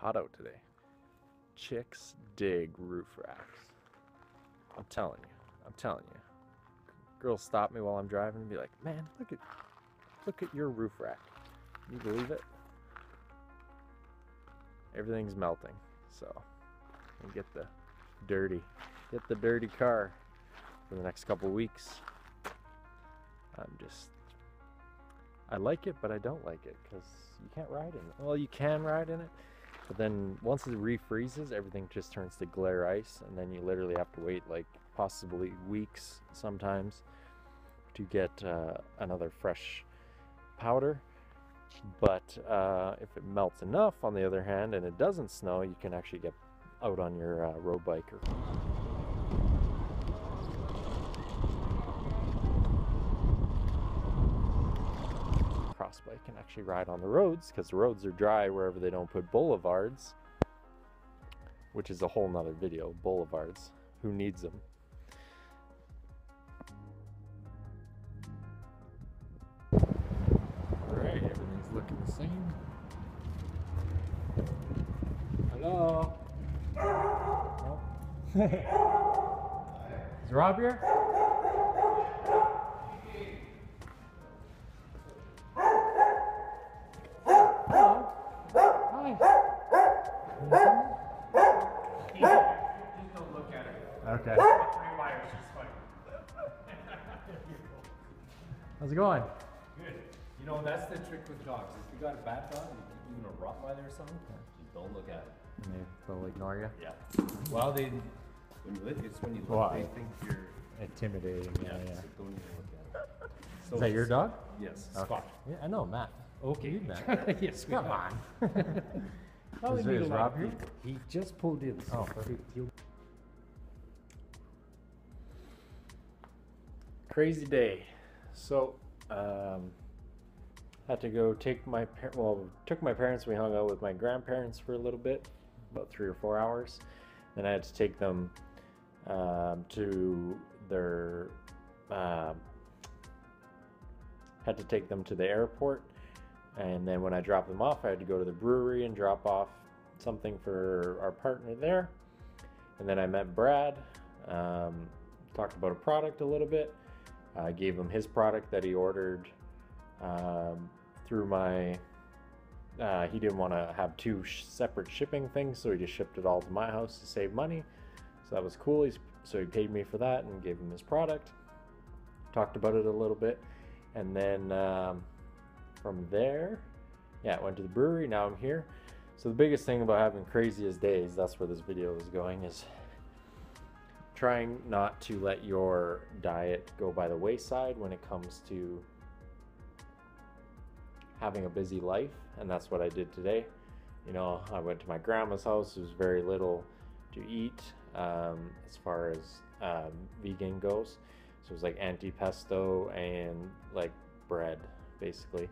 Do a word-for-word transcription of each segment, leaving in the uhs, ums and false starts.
hot out today. Chicks dig roof racks. I'm telling you. I'm telling you. Girls stop me while I'm driving and be like, man, look at look at your roof rack. Can you believe it? Everything's melting, so and get the dirty get the dirty car for the next couple weeks. I'm just I like it, but I don't like it because you can't ride in it. Well, you can ride in it, but then once it refreezes, everything just turns to glare ice, and then you literally have to wait like possibly weeks sometimes to get uh, another fresh powder. But uh, if it melts enough, on the other hand, and it doesn't snow, you can actually get out on your uh, road bike. Or crossbike and actually ride on the roads, because the roads are dry wherever they don't put boulevards, which is a whole nother video, boulevards. Who needs them? Alright, everything's looking the same. Hello? Oh. Is Rob here? Hello. Hi. Just don't look at her. Okay. Three wires, she's funny. How's it going? Good. You know, that's the trick with dogs. If you got a bad dog, and even a Rottweiler or something, just don't look at it. And they, they'll ignore you? Yeah. Well, they, when you look, it's when you look, well, they think you're intimidating. Yeah, yeah. So don't even look at it. So is that your dog? Yes, okay. Scott. Yeah, I know, Matt. Okay. You, Matt. Yes, come on. Is, is Rob here? He just pulled in. So oh, perfect. He'll... Crazy day. So, um... had to go take my parents, well, took my parents, we hung out with my grandparents for a little bit, about three or four hours. Then I had to take them um, to their, uh, had to take them to the airport. And then when I dropped them off, I had to go to the brewery and drop off something for our partner there. And then I met Brad, um, talked about a product a little bit. I gave him his product that he ordered um, through my, uh, he didn't want to have two sh separate shipping things, so he just shipped it all to my house to save money. So that was cool. He's, so he paid me for that and gave him his product. Talked about it a little bit. And then um, from there, yeah, I went to the brewery. Now I'm here. So the biggest thing about having craziest days, that's where this video is going, is trying not to let your diet go by the wayside when it comes to having a busy life. And that's what I did today. You know, I went to my grandma's house. There's very little to eat um, as far as um, vegan goes. So it was like antipasto and like bread, basically.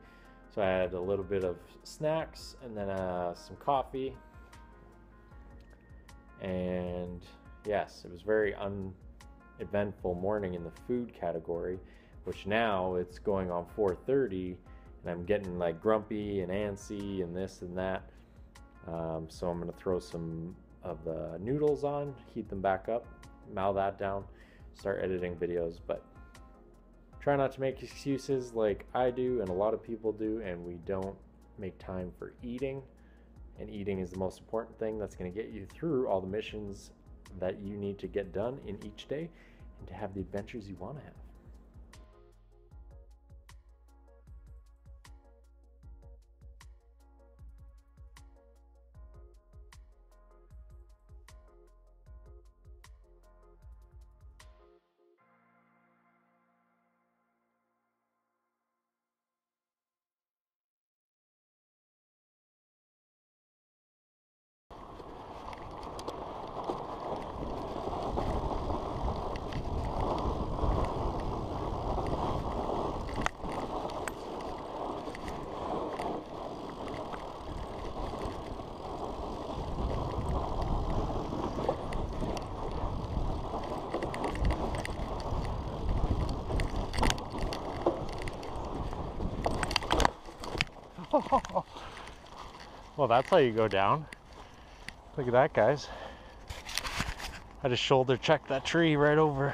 So I had a little bit of snacks and then uh, some coffee. And yes, it was very uneventful morning in the food category, which now it's going on four thirty. And I'm getting like grumpy and antsy and this and that. Um, so I'm going to throw some of the noodles on, heat them back up, mow that down, start editing videos. But try not to make excuses like I do and a lot of people do, and we don't make time for eating. And eating is the most important thing that's going to get you through all the missions that you need to get done in each day and to have the adventures you want to have. Well, that's how you go down. Look at that, guys. I just shoulder checked that tree right over.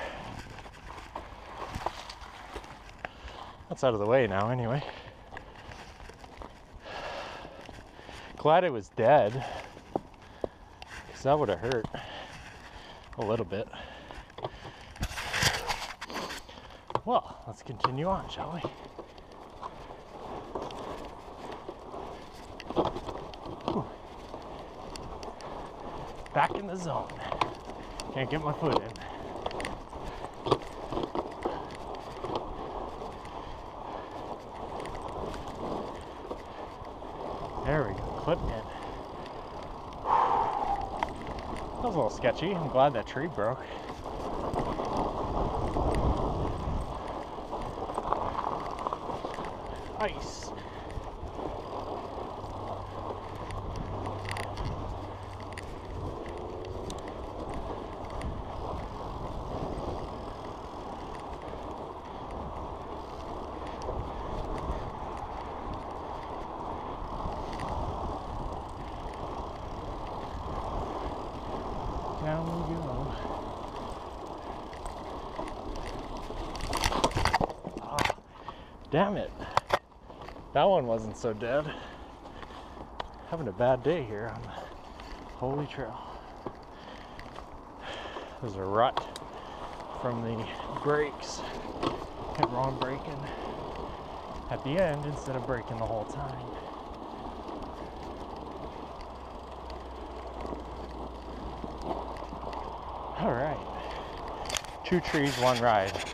That's out of the way now anyway. Glad it was dead, because that would have hurt a little bit. Well, let's continue on, shall we? Ooh. Back in the zone. Can't get my foot in. There we go, clip in. That was a little sketchy. I'm glad that tree broke. Ice. Down we go. Ah, damn it. That one wasn't so dead. Having a bad day here on the Holy Trail. There's a rut from the brakes. Kept on braking at the end instead of braking the whole time. All right, two trees, one ride.